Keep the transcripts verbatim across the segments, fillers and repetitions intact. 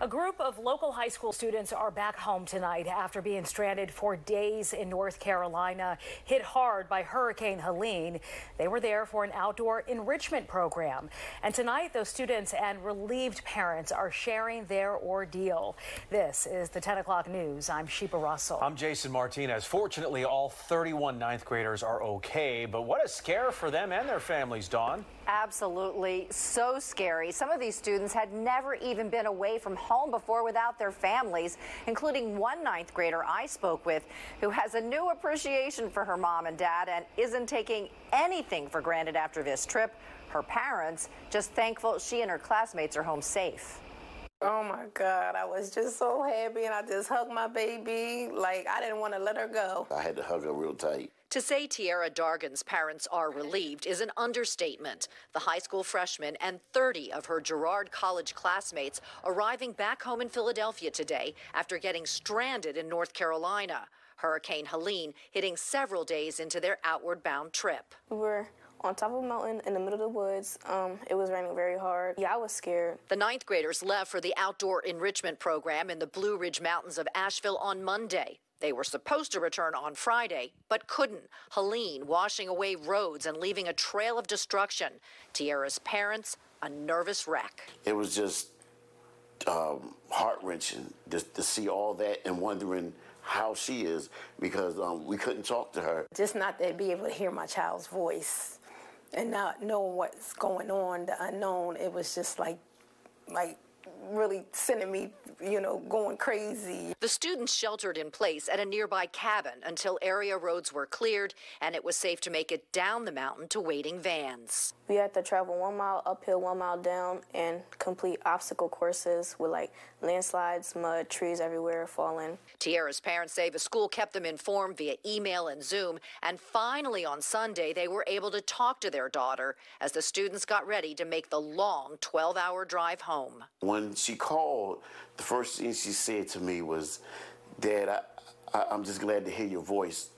A group of local high school students are back home tonight after being stranded for days in North Carolina, hit hard by Hurricane Helene. They were there for an outdoor enrichment program. And tonight, those students and relieved parents are sharing their ordeal. This is the ten o'clock news. I'm Sheba Russell. I'm Jason Martinez. Fortunately, all thirty-one ninth graders are okay, but what a scare for them and their families, Dawn. Absolutely. So scary. Some of these students had never even been away from home. home before without their families, including one ninth grader I spoke with who has a new appreciation for her mom and dad and isn't taking anything for granted after this trip. Her parents just thankful she and her classmates are home safe. Oh my God, I was just so happy, and I just hugged my baby like I didn't want to let her go. I had to hug her real tight. To say Tiara Dargan's parents are relieved is an understatement. The high school freshman and thirty of her Girard College classmates arriving back home in Philadelphia today after getting stranded in North Carolina. Hurricane Helene hitting several days into their outward bound trip. We were on top of a mountain in the middle of the woods. Um, it was raining very hard. Yeah, I was scared. The ninth graders left for the outdoor enrichment program in the Blue Ridge Mountains of Asheville on Monday. They were supposed to return on Friday, but couldn't. Helene washing away roads and leaving a trail of destruction. Tiara's parents, a nervous wreck. It was just um, heart-wrenching just to see all that and wondering how she is, because um, we couldn't talk to her. Just not to be able to hear my child's voice and not know what's going on, the unknown, it was just like, like, really sending me, you know, going crazy. The students sheltered in place at a nearby cabin until area roads were cleared and it was safe to make it down the mountain to waiting vans. We had to travel one mile uphill, one mile down, and complete obstacle courses with like landslides, mud, trees everywhere falling. Tiara's parents say the school kept them informed via email and Zoom, and finally on Sunday they were able to talk to their daughter as the students got ready to make the long twelve hour drive home. One When she called, the first thing she said to me was, "Dad, I, I, I'm just glad to hear your voice."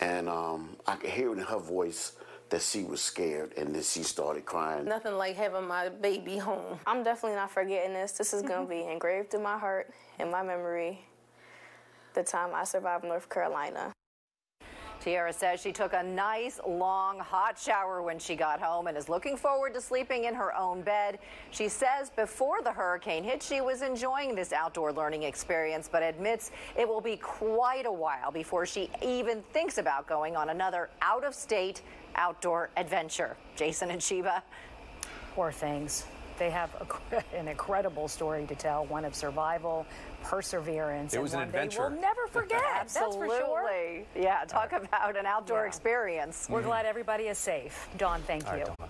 And um, I could hear in her voice that she was scared, and then she started crying. Nothing like having my baby home. I'm definitely not forgetting this. This is going to be engraved in my heart and my memory, the time I survived North Carolina. Tiara says she took a nice, long, hot shower when she got home and is looking forward to sleeping in her own bed. She says before the hurricane hit, she was enjoying this outdoor learning experience, but admits it will be quite a while before she even thinks about going on another out-of-state outdoor adventure. Jason and Sheba. Poor things. They have a, an incredible story to tell, one of survival, perseverance. It was and an adventure. We'll never forget. Absolutely. That's for sure. Yeah, talk about an outdoor yeah. experience. We're mm-hmm. glad everybody is safe. Dawn, thank All you. Right,